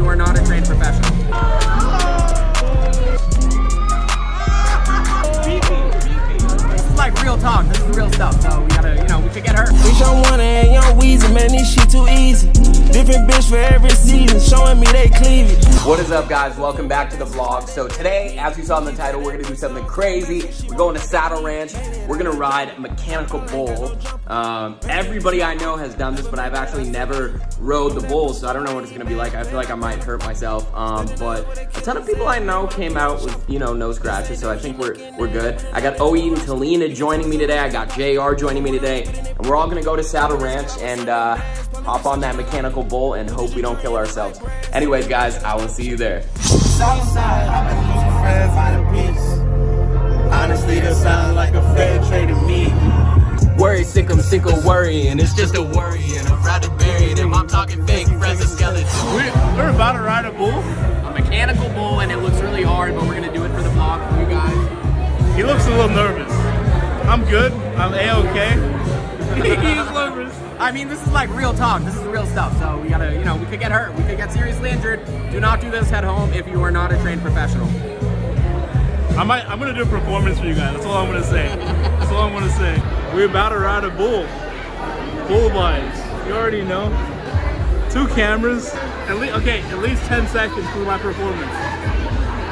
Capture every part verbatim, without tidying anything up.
you are not a trained professional. This is like real talk. This is the real stuff. So we gotta, you know, we could get hurt. We don't wanna hang young Weezy, man. This shit too easy. Different bitch for every season, showing me they cleavage. What is up, guys? Welcome back to the vlog. So today, as you saw in the title, we're gonna do something crazy. We're going to Saddle Ranch. We're gonna ride a mechanical bull. Um, everybody I know has done this, but I've actually never rode the bull, so I don't know what it's gonna be like. I feel like I might hurt myself. Um, but a ton of people I know came out with, you know, no scratches, so I think we're we're good. I got O E and Talina joining me today. I got J R joining me today, and we're all gonna go to Saddle Ranch and uh, hop on that mechanical bull and hope we don't kill ourselves. Anyways, guys, I will see you there. Southside, I've been losing friends, finding peace. Honestly, that sounds like a fair trade to me. Worry, sick, I'm sick of worrying. It's just a worry, and I'm proud to bury them. I'm talking fake friends and skeletons. We're, we're about to ride a bull, a mechanical bull, and it looks really hard, but we're gonna do it for the vlog for you guys. He looks a little nervous. I'm good. I'm a-okay. He's nervous. I mean, this is like real talk. This is real stuff. So we gotta, you know, we could get hurt. We could get seriously injured. Do not do this at home if you are not a trained professional. I might, I'm gonna do a performance for you guys. That's all I'm gonna say. That's all I'm gonna say. We're about to ride a bull. Bull vibes. You already know. Two cameras. At least, okay, at least ten seconds for my performance.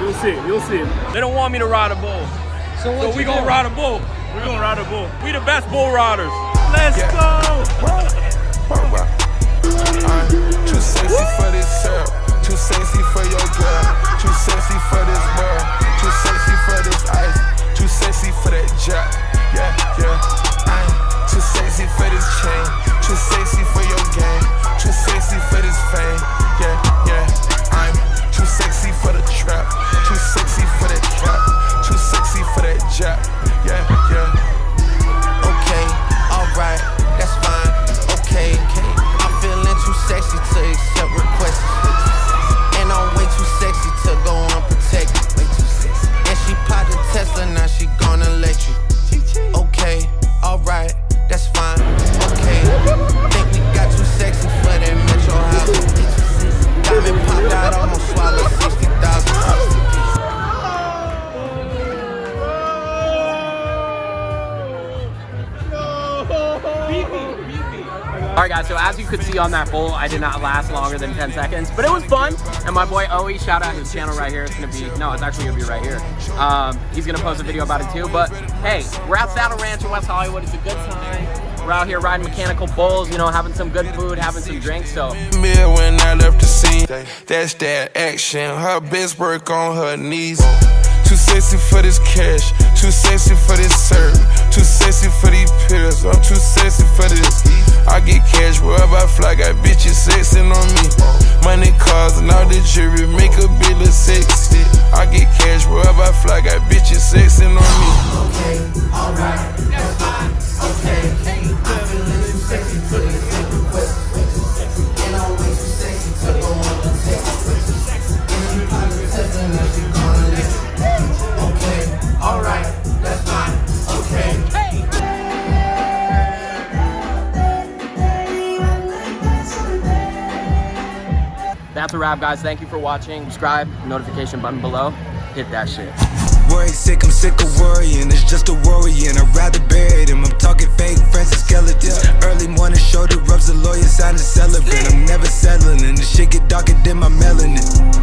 You'll see. You'll see. They don't want me to ride a bull. So, so we gonna ride a bull. We're gonna ride a bull. We the best bull riders. Let's yeah. go! I'm too sexy for this self, too sexy for your girl, too sexy for this world, too sexy for this ice, too sexy for that jack, yeah, yeah. I'm too sexy for this chain, too sexy for your game, too sexy for this fame, yeah, yeah. I'm too sexy for the trap, too sexy for that cap, too sexy for that jack, yeah, yeah. Right, that's fine, okay, okay, I'm feeling too sexy to accept requests, and I'm way too sexy to go unprotected, and she popped a Tesla, now she gonna let you, okay, alright, that's fine, okay, think we got too sexy for that metro house, diamond popped out, almost swallowed sixty thousand. Alright guys, so as you could see on that bull, I did not last longer than ten seconds, but it was fun, and my boy O E, shout out his channel right here, it's gonna be, no, it's actually gonna be right here, um, he's gonna post a video about it too, but hey, we're at Saddle Ranch in West Hollywood, it's a good time, we're out here riding mechanical bulls, you know, having some good food, having some drinks, so. When I left the scene, that's that action, her best work on her knees. Too sexy for this cash, too sexy for this serve, too sexy for these pills, I'm too sexy for this. I get cash wherever I fly, got bitches sexing on me. Money, cars, and all the jewelry make a bill of sexy. I get cash wherever I fly, got bitches sexing on me. Okay, alright, that's fine, okay, I'm feeling too sexy for this request, and I'm way too sexy to go on the text, and you probably testing that you gonna let you. Okay, alright, that's fine, okay. Hey! That's a wrap, guys. Thank you for watching. Subscribe, notification button below. Hit that shit. Worry sick, I'm sick of worrying. It's just a worrying. I'd rather bury them. I'm talking fake friends and skeletons. Early morning shoulder rubs, the lawyer sign a celebrant. I'm never settling. The shit get darker than my melanin.